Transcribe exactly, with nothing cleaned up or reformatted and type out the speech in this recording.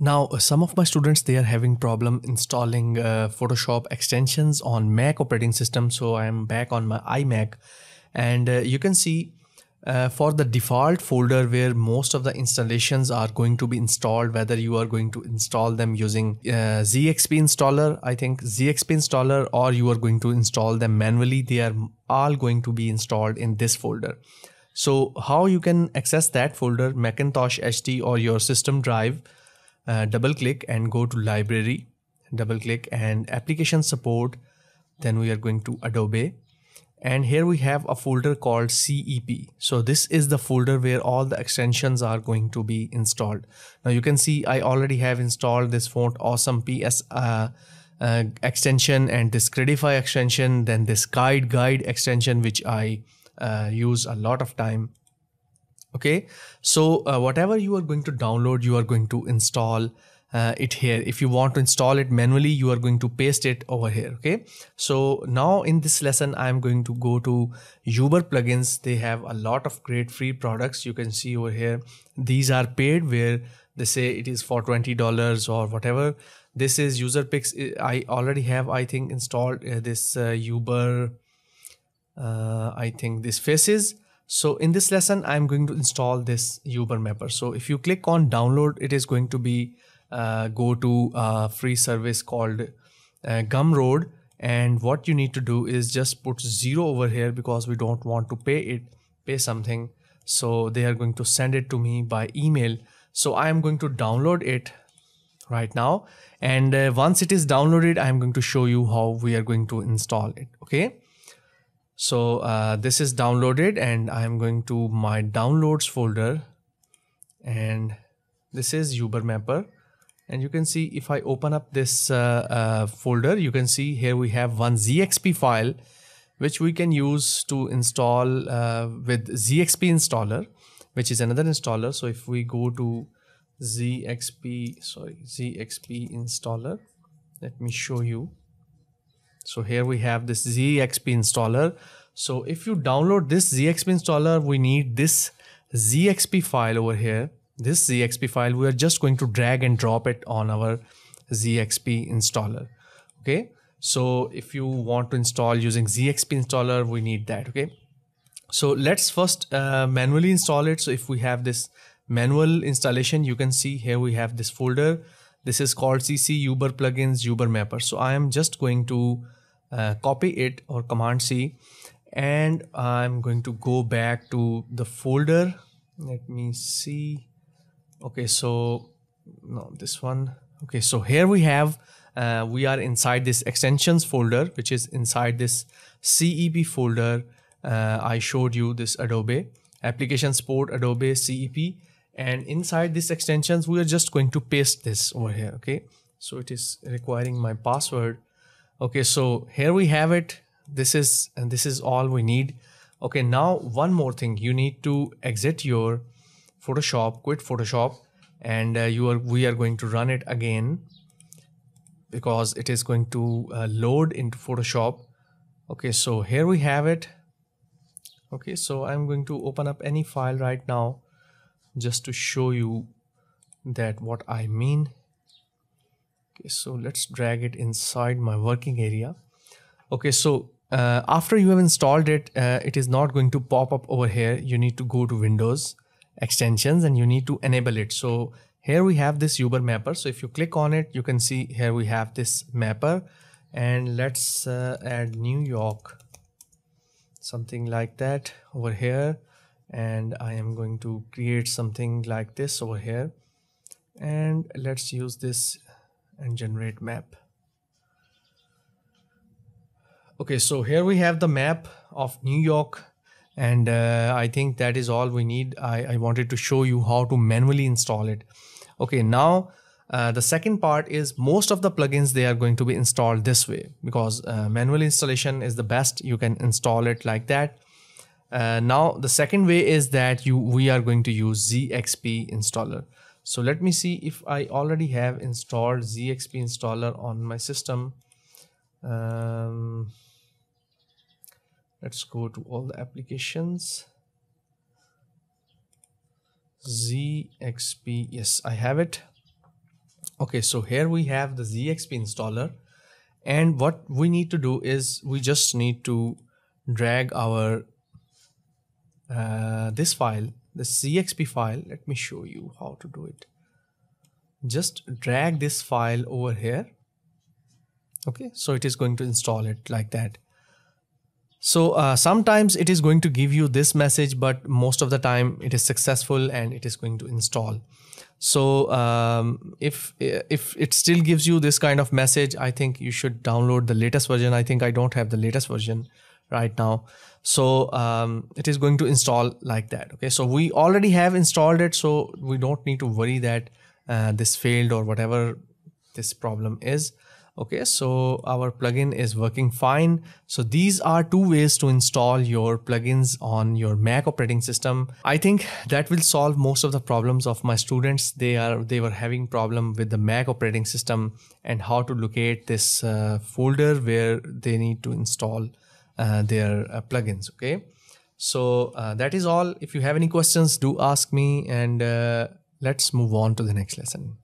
Now, some of my students, they are having problem installing uh, Photoshop extensions on Mac operating system. So I am back on my iMac, and uh, you can see uh, for the default folder where most of the installations are going to be installed, whether you are going to install them using uh, Z X P installer, I think Z X P installer, or you are going to install them manually, they are all going to be installed in this folder. So how you can access that folder, Macintosh H D or your system drive, uh, double click and go to library, double click and application support. Then we are going to Adobe, and here we have a folder called C E P. So this is the folder where all the extensions are going to be installed. Now you can see I already have installed this Font Awesome P S uh, uh, extension and this Credify extension, then this guide guide extension, which I Uh, use a lot of time. Okay, so uh, whatever you are going to download, you are going to install uh, it here. If you want to install it manually, you are going to paste it over here. Okay, so now in this lesson I am going to go to Uber plugins. They have a lot of great free products. You can see over here, these are paid where they say it is for twenty dollars or whatever. This is UserPix. I already have, I think, installed uh, this uh, Uber Uh, I think this faces. So in this lesson I'm going to install this Uber mapper. So if you click on download, it is going to be uh, go to a free service called uh, Gumroad, and what you need to do is just put zero over here because we don't want to pay it pay something. So they are going to send it to me by email. So I am going to download it right now, and uh, once it is downloaded, I'm going to show you how we are going to install it. Okay, so uh, this is downloaded, and I'm going to my downloads folder, and this is Uber mapper. And you can see if I open up this uh, uh, folder, you can see here we have one Z X P file which we can use to install uh, with Z X P installer, which is another installer. So if we go to Z X P sorry Z X P installer, let me show you. So here we have this Z X P installer. So if you download this Z X P installer, we need this Z X P file over here. This Z X P file, we are just going to drag and drop it on our Z X P installer. Okay, so if you want to install using Z X P installer, we need that. Okay, so let's first uh, manually install it. So if we have this manual installation, you can see here we have this folder. This is called C C Uber plugins Uber mapper. So I am just going to uh, copy it or command C, and I'm going to go back to the folder. Let me see. Okay, so no, this one. Okay, so here we have, uh, we are inside this extensions folder, which is inside this C E P folder. Uh, I showed you this Adobe application support, Adobe C E P. And inside this extensions, we are just going to paste this over here. Okay, so it is requiring my password. Okay, so here we have it. This is, and this is all we need. Okay, now one more thing, you need to exit your Photoshop, quit Photoshop, and uh, you are we are going to run it again because it is going to uh, load into Photoshop. Okay, so here we have it. Okay, so I'm going to open up any file right now, just to show you that what I mean. Okay, so let's drag it inside my working area. Okay, so uh, after you have installed it, uh, it is not going to pop up over here. You need to go to Windows extensions and you need to enable it. So here we have this Uber mapper. So if you click on it, you can see here we have this mapper, and let's uh, add New York, something like that over here. And I am going to create something like this over here, and let's use this and generate map. Okay, so here we have the map of New York, and uh, I think that is all we need. I, I wanted to show you how to manually install it. Okay, now uh, the second part is most of the plugins, they are going to be installed this way because uh, manual installation is the best. You can install it like that. Uh, now the second way is that you we are going to use Z X P installer. So let me see if I already have installed Z X P installer on my system. Um, let's go to all the applications. Z X P, yes, I have it. Okay, so here we have the Z X P installer, and what we need to do is we just need to drag our uh, this file, the Z X P file. Let me show you how to do it. Just drag this file over here. Okay, so it is going to install it like that. So uh, sometimes it is going to give you this message, but most of the time it is successful and it is going to install. So um, if, if it still gives you this kind of message, I think you should download the latest version. I think I don't have the latest version right now. So um, it is going to install like that. Okay, so we already have installed it, so we don't need to worry that uh, this failed or whatever this problem is. Okay, so our plugin is working fine. So these are two ways to install your plugins on your Mac operating system. I think that will solve most of the problems of my students. They are they were having problem with the Mac operating system and how to locate this uh, folder where they need to install uh, their uh, plugins. Okay, so uh, that is all. If you have any questions, do ask me, and uh, let's move on to the next lesson.